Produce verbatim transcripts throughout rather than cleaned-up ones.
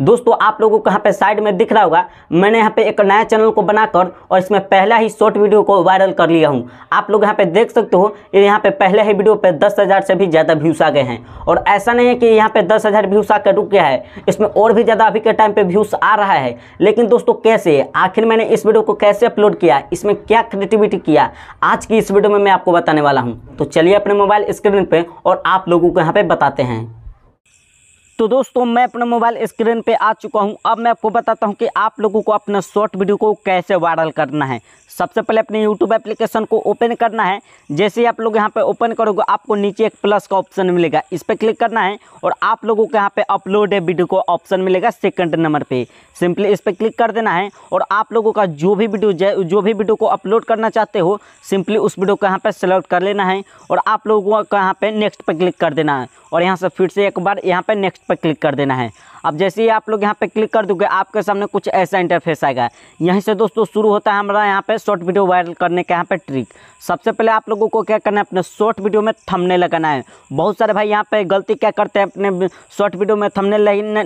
दोस्तों आप लोगों को यहाँ पे साइड में दिख रहा होगा, मैंने यहाँ पे एक नया चैनल को बनाकर और इसमें पहला ही शॉर्ट वीडियो को वायरल कर लिया हूँ। आप लोग यहाँ पे देख सकते हो, यहाँ पे पहले ही वीडियो पे दस हज़ार से भी ज़्यादा व्यूज़ आ गए हैं। और ऐसा नहीं है कि यहाँ पे दस हज़ार व्यूज़ आकर रुक गया है, इसमें और भी ज़्यादा अभी के टाइम पर व्यूज़ आ रहा है। लेकिन दोस्तों कैसे, आखिर मैंने इस वीडियो को कैसे अपलोड किया, इसमें क्या क्रिएटिविटी किया, आज की इस वीडियो में मैं आपको बताने वाला हूँ। तो चलिए अपने मोबाइल स्क्रीन पर और आप लोगों को यहाँ पर बताते हैं। तो दोस्तों मैं अपने मोबाइल स्क्रीन पे आ चुका हूं। अब मैं आपको बताता हूं कि आप लोगों को अपना शॉर्ट वीडियो को कैसे वायरल करना है। सबसे पहले अपने यूट्यूब एप्लीकेशन को ओपन करना है। जैसे ही आप लोग यहाँ पे ओपन करोगे आपको नीचे एक प्लस का ऑप्शन मिलेगा, इस पर क्लिक करना है और आप लोगों को यहाँ पे अपलोड ए वीडियो का ऑप्शन मिलेगा सेकंड नंबर पे। सिंपली इस पर क्लिक कर देना है और आप लोगों का जो भी वीडियो जो भी वीडियो को अपलोड करना चाहते हो सिंपली उस वीडियो को यहाँ पर सेलेक्ट कर लेना है और आप लोगों को यहाँ पर नेक्स्ट पर क्लिक कर देना है और यहाँ से फिर से एक बार यहाँ पर नेक्स्ट पर क्लिक कर देना है। अब जैसे ही आप लोग यहाँ पे क्लिक कर दोगे आपके सामने कुछ ऐसा इंटरफेस आएगा। यहीं से दोस्तों शुरू होता है हमारा यहाँ पे शॉर्ट वीडियो वायरल करने का यहाँ पे ट्रिक। सबसे पहले आप लोगों को क्या करना है, अपने शॉर्ट वीडियो में थंबनेल लगाना है। बहुत सारे भाई यहाँ पे गलती क्या करते हैं, अपने शॉर्ट वीडियो में थंबनेल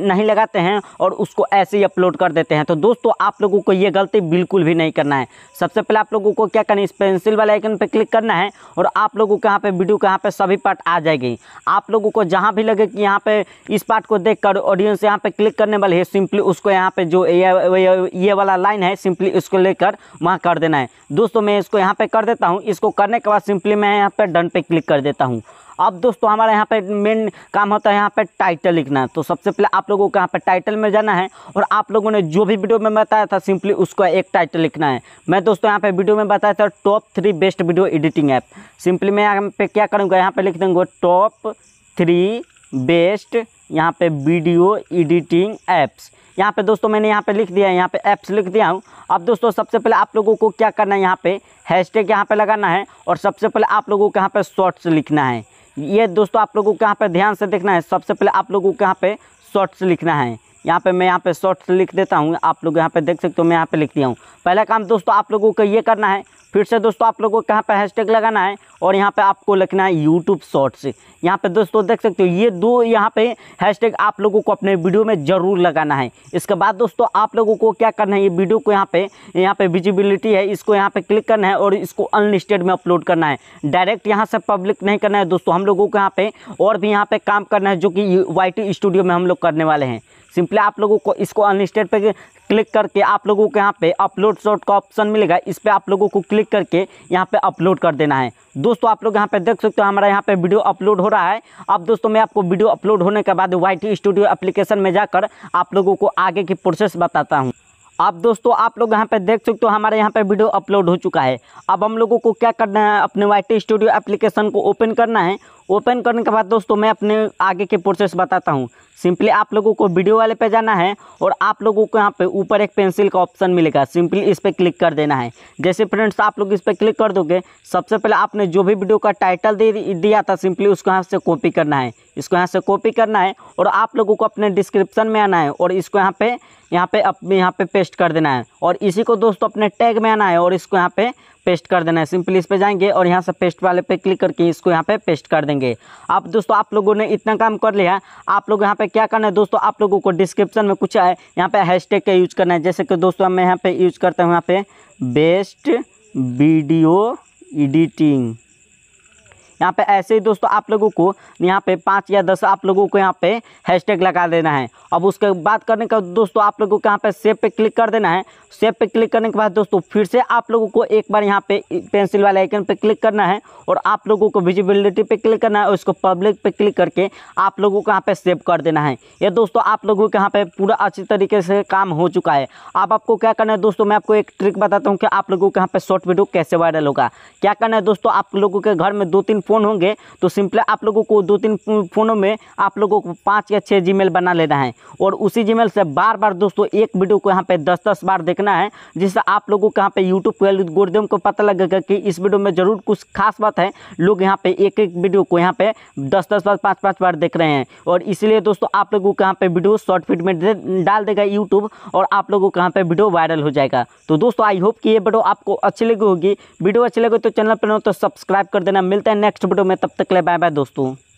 नहीं लगाते हैं और उसको ऐसे ही अपलोड कर देते हैं। तो दोस्तों आप लोगों को ये गलती बिल्कुल भी नहीं करना है। सबसे पहले आप लोगों को क्या करना है, इस पेंसिल वाले आइकन पर क्लिक करना है और आप लोगों को यहाँ पे वीडियो के यहाँ पे सभी पार्ट आ जाएगी। आप लोगों को जहाँ भी लगे कि यहाँ पे इस पार्ट को देख कर ऑडियंस यहाँ पे क्लिक करने वाले है, सिंपली उसको यहाँ पे जो ये ये वाला लाइन है सिंपली इसको लेकर वहाँ कर देना है। दोस्तों मैं इसको यहाँ पे कर देता हूँ। इसको करने के बाद सिंपली मैं यहाँ पे डन पे क्लिक कर देता हूँ। अब दोस्तों हमारा यहाँ पे मेन काम होता है यहाँ पे टाइटल लिखना। तो सबसे पहले आप लोगों को यहाँ पे टाइटल में जाना है और आप लोगों ने जो भी वीडियो में बताया था सिंपली उसको एक टाइटल लिखना है। मैं दोस्तों यहाँ पे वीडियो में बताया था top three best video editing app. Simply मैं यहाँ पे क्या करूँगा, यहाँ पे लिख दूँगा टॉप थ्री बेस्ट यहाँ पे वीडियो एडिटिंग ऐप्स। यहाँ पे दोस्तों मैंने यहाँ पे लिख दिया है, यहाँ पे ऐप्स लिख दिया हूँ। अब दोस्तों सबसे पहले आप लोगों को क्या करना है, यहाँ पे हैशटैग यहाँ पे लगाना है और सबसे पहले आप लोगों को यहाँ पे शॉर्ट्स लिखना है। ये दोस्तों आप लोगों को यहाँ पे ध्यान से देखना है। सबसे पहले आप लोगों को यहाँ पे शॉर्ट्स लिखना है। यहाँ पे मैं यहाँ पे शॉर्ट्स लिख देता हूँ, आप लोग यहाँ पे देख सकते हो मैं यहाँ पे लिख दिया हूँ। पहला काम दोस्तों आप लोगों को ये करना है। फिर से दोस्तों आप लोगों को यहाँ पे हैशटैग लगाना है और यहाँ पे आपको लिखना है यूट्यूब शॉर्ट्स। यहाँ पे दोस्तों देख सकते हो ये दो यहाँ पे हैशटैग आप लोगों को अपने वीडियो में ज़रूर लगाना है। इसके बाद दोस्तों आप लोगों को क्या करना है, ये वीडियो को यहाँ पे यहाँ पे विजिबिलिटी है इसको यहाँ पे क्लिक करना है और इसको अनलिस्टेड में अपलोड करना है। डायरेक्ट यहाँ से पब्लिक नहीं करना है दोस्तों। हम लोगों को यहाँ पे और भी यहाँ पे काम करना है जो कि वाई टी स्टूडियो में हम लोग करने वाले हैं। सिंपली आप लोगों को इसको अनलिस्टेड पे क्लिक करके आप लोगों को यहाँ पे अपलोड शॉर्ट का ऑप्शन मिलेगा, इस पर आप लोगों को क्लिक करके यहाँ पे अपलोड कर देना है। दोस्तों आप लोग यहाँ पे देख सकते हो हमारा यहाँ पे वीडियो अपलोड हो रहा है। अब दोस्तों मैं आपको वीडियो अपलोड होने के बाद वाई टी स्टूडियो एप्लीकेशन में जाकर आप लोगों को आगे की प्रोसेस बताता हूँ। अब दोस्तों आप लोग यहाँ पे देख सकते हो हमारे यहाँ पे वीडियो अपलोड हो चुका है। अब हम लोगों को क्या करना है, अपने वाई टी स्टूडियो एप्लीकेशन को ओपन करना है। ओपन करने के बाद दोस्तों मैं अपने आगे के प्रोसेस बताता हूँ। सिंपली आप लोगों को वीडियो वाले पे जाना है और आप लोगों को यहाँ पे ऊपर एक पेंसिल का ऑप्शन मिलेगा, सिंपली इस पर क्लिक कर देना है। जैसे फ्रेंड्स आप लोग इस पर क्लिक कर दोगे सबसे पहले आपने जो भी वीडियो का टाइटल दे दिया था सिंपली उसको यहाँ से कॉपी करना है, इसको यहाँ से कॉपी करना है और आप लोगों को अपने डिस्क्रिप्शन में आना है और इसको यहाँ पे यहाँ पे अपने यहाँ पे पेस्ट कर देना है। और इसी को दोस्तों अपने टैग में आना है और इसको यहाँ पे पेस्ट कर देना है। सिंपली इस पे जाएंगे और यहाँ से पेस्ट वाले पे क्लिक करके इसको यहाँ पे पेस्ट कर देंगे। अब दोस्तों आप लोगों ने इतना काम कर लिया। आप लोग यहाँ पे क्या करना है दोस्तों, आप लोगों को डिस्क्रिप्शन में कुछ है यहाँ पे हैशटैग का यूज करना है। जैसे कि दोस्तों मैं यहाँ पे यूज करता हूँ यहाँ पे बेस्ट वीडियो एडिटिंग। यहाँ पे ऐसे ही दोस्तों आप लोगों को यहाँ पे पाँच या दस आप लोगों को यहाँ पे हैशटैग लगा देना है। अब उसके बाद करने का दोस्तों आप लोगों को यहाँ पे सेव पे क्लिक कर देना है। सेव पे क्लिक करने के बाद दोस्तों फिर से आप लोगों को एक बार यहाँ पे पेंसिल वाले आइकन पे क्लिक करना है और आप लोगों को विजिबिलिटी पे क्लिक करना है और इसको पब्लिक पे क्लिक करके आप लोगों को यहाँ पे सेव कर देना है। ये दोस्तों आप लोगों के यहाँ पे पूरा अच्छी तरीके से काम हो चुका है। अब आपको क्या करना है दोस्तों, मैं आपको एक ट्रिक बताता हूँ कि आप लोगों के यहाँ पे शॉर्ट वीडियो कैसे वायरल होगा। क्या करना है दोस्तों, आप लोगों के घर में दो तीन फ़ोन होंगे तो सिंपली आप लोगों को दो तीन फ़ोनों में आप लोगों को पाँच या छः जीमेल बना लेना है और उसी जीमेल से बार बार दोस्तों एक वीडियो को यहाँ पे दस दस बार देखना है, जिससे आप लोगों को यहाँ पे यूट्यूब के एल्गोरिथम को पता लगेगा कि इस वीडियो में ज़रूर कुछ खास बात है। लोग यहाँ पे एक एक वीडियो को यहाँ पे दस दस बार पाँच पाँच बार देख रहे हैं और इसलिए दोस्तों आप लोगों को यहाँ पे वीडियो शॉर्ट फीड में डाल देगा यूट्यूब और आप लोगों को यहाँ पे वीडियो वायरल हो जाएगा। तो दोस्तों आई होप कि ये वीडियो आपको अच्छी लगी होगी। वीडियो अच्छी लगे तो चैनल पर हो तो सब्सक्राइब कर देना। मिलता है नेक्स्ट वीडियो में, तब तक के लिए बाय बाय दोस्तों।